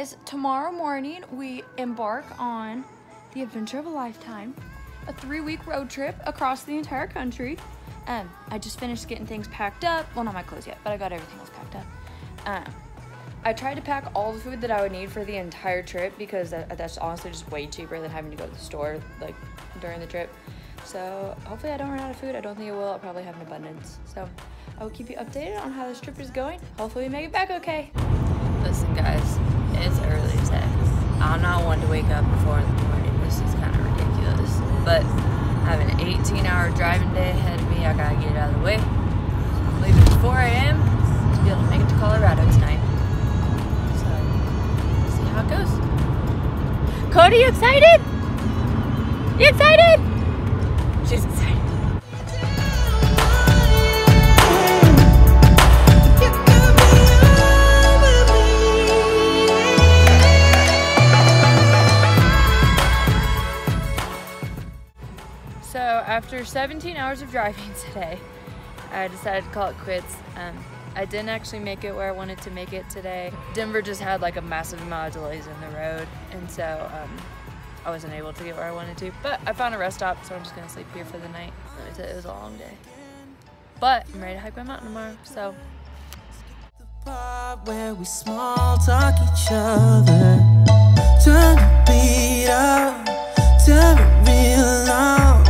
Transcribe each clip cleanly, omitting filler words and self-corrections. guys, tomorrow morning we embark on the adventure of a lifetime, a 3-week road trip across the entire country. I just finished getting things packed up. Well, not my clothes yet, but I got everything else packed up. I tried to pack all the food that I would need for the entire trip because that's honestly just way cheaper than having to go to the store like during the trip. So hopefully I don't run out of food. I don't think I will. I'll probably have an abundance. So I will keep you updated on how this trip is going. Hopefully we make it back okay. Listen guys, it's early as heck. I'm not one to wake up before in the morning. This is kind of ridiculous. But I have an 18-hour driving day ahead of me. I gotta get it out of the way. I'm leaving at 4 a.m. to be able to make it to Colorado tonight. So, we'll see how it goes. Cody, you excited? You excited? She's excited. So after 17 hours of driving today, I decided to call it quits. I didn't actually make it where I wanted to make it today. Denver just had like a massive amount of delays in the road, and so I wasn't able to get where I wanted to, but I found a rest stop, so I'm just gonna sleep here for the night. It was a long day, but I'm ready to hike my mountain tomorrow, so. Where we small talk each other, turn the beat up, turn it real loud,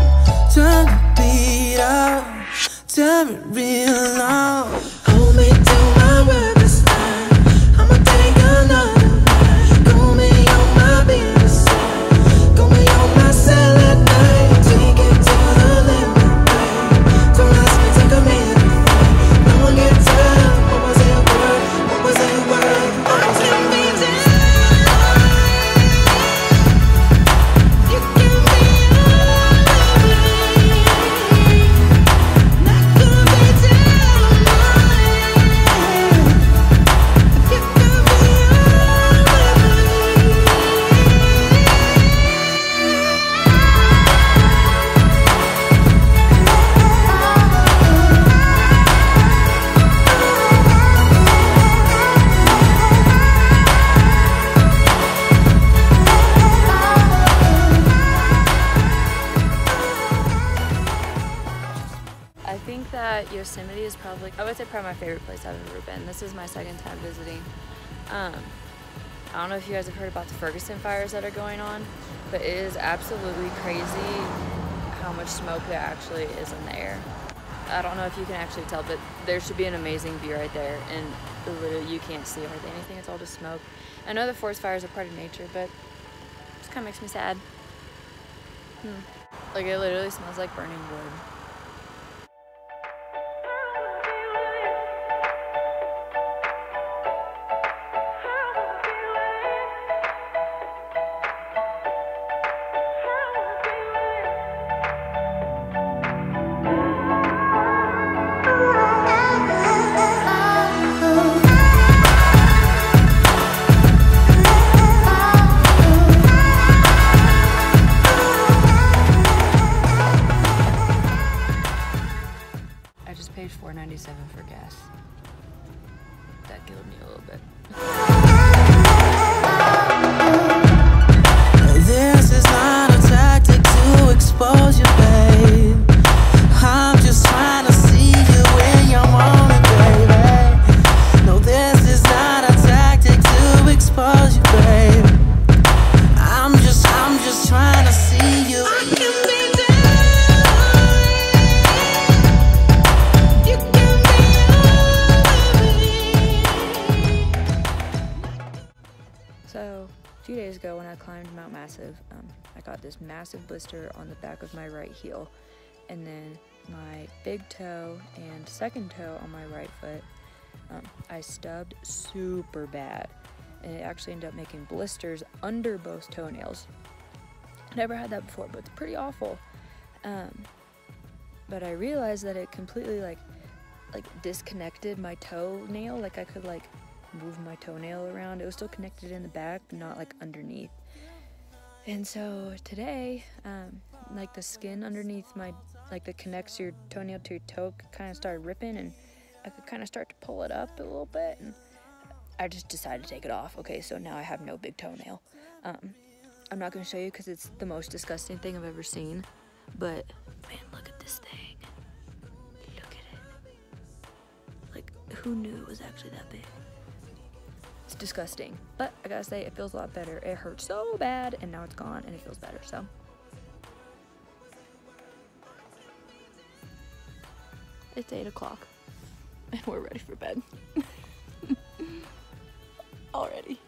turn the beat up, turn it real loud. Hold me to my word this time, I'ma take another. Yosemite is probably, I would say, probably my favorite place I've ever been. This is my second time visiting. I don't know if you guys have heard about the Ferguson fires that are going on, but it is absolutely crazy how much smoke there actually is in the air. I don't know if you can actually tell, but there should be an amazing view right there, and literally you can't see hardly anything. It's all just smoke. I know the forest fires are part of nature, but it just kind of makes me sad. Like, it literally smells like burning wood. For gas. That killed me a little bit. This is not a tactic to expose you, babe. I'm just trying to see you in your moment, baby. No, this is not a tactic to expose you, babe. I'm just trying to see you. Ago when I climbed Mount Massive, I got this massive blister on the back of my right heel, and then my big toe and second toe on my right foot, I stubbed super bad, and it actually ended up making blisters under both toenails. Never had that before, but it's pretty awful. But I realized that it completely like disconnected my toenail. Like, I could like move my toenail around. It was still connected in the back, but not like underneath. And so today, like the skin underneath my, like that connects your toenail to your toe, kind of started ripping, and I could kind of start to pull it up a little bit, and I just decided to take it off. Okay, so now I have no big toenail. I'm not gonna show you because it's the most disgusting thing I've ever seen, but man, look at this thing. Look at it. Like, who knew it was actually that big? It's disgusting, but I gotta say, it feels a lot better. It hurt so bad, and now it's gone, and it feels better, so. It's 8 o'clock, and we're ready for bed. Already.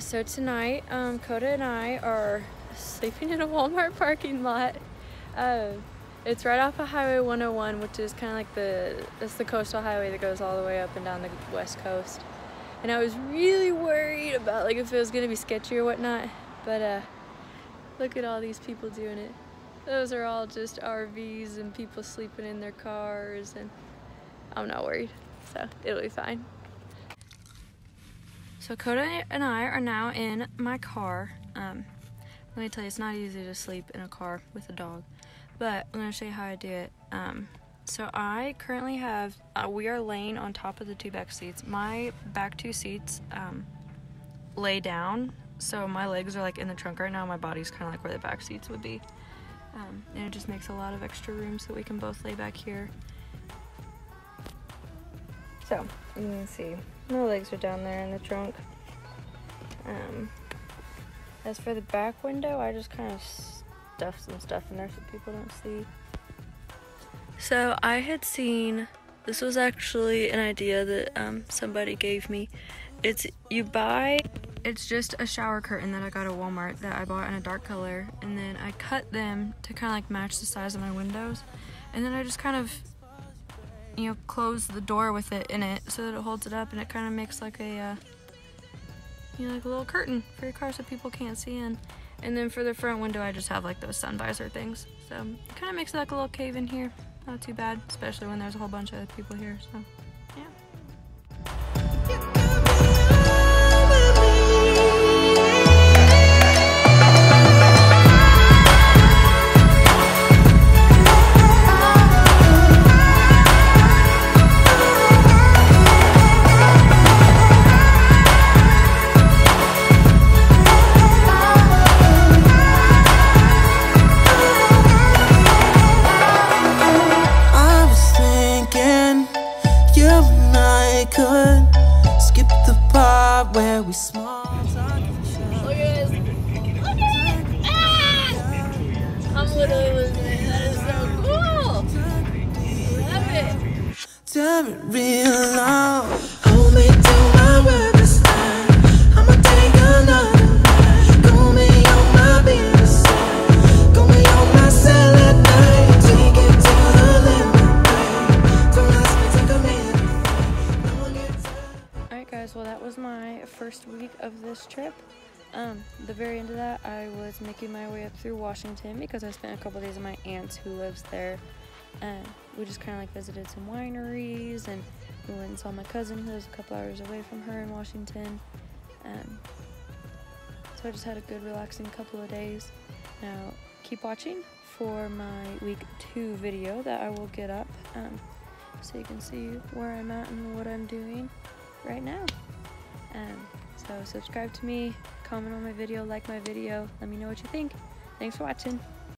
So tonight, Coda and I are sleeping in a Walmart parking lot. It's right off of Highway 101, which is kind of like it's the coastal highway that goes all the way up and down the west coast. And I was really worried about like if it was gonna be sketchy or whatnot, but look at all these people doing it. Those are all just RVs and people sleeping in their cars, and I'm not worried, so it'll be fine. So Coda and I are now in my car. Let me tell you, it's not easy to sleep in a car with a dog, but I'm gonna show you how I do it. So I currently have, we are laying on top of the two back seats. My back two seats lay down, so my legs are like in the trunk right now. My body's kind of like where the back seats would be. And it just makes a lot of extra room so we can both lay back here. So, you can see, my legs are down there in the trunk. As for the back window, I just kind of stuffed some stuff in there so people don't see. So I had seen, this was actually an idea that somebody gave me. It's just a shower curtain that I got at Walmart that I bought in a dark color. And then I cut them to kind of like match the size of my windows. And then I just kind of, you know, close the door with it in it so that it holds it up, and it kind of makes like a, you know, like a little curtain for your car so people can't see in. And then for the front window, I just have like those sun visor things. So it kind of makes like a little cave in here. Not too bad, especially when there's a whole bunch of other people here, so. Trip. The very end of that, I was making my way up through Washington because I spent a couple days with my aunt who lives there. We just kind of like visited some wineries, and we went and saw my cousin who lives a couple hours away from her in Washington. So I just had a good relaxing couple of days. Now keep watching for my week 2 video that I will get up, so you can see where I'm at and what I'm doing right now. So subscribe to me, comment on my video, like my video, let me know what you think. Thanks for watching.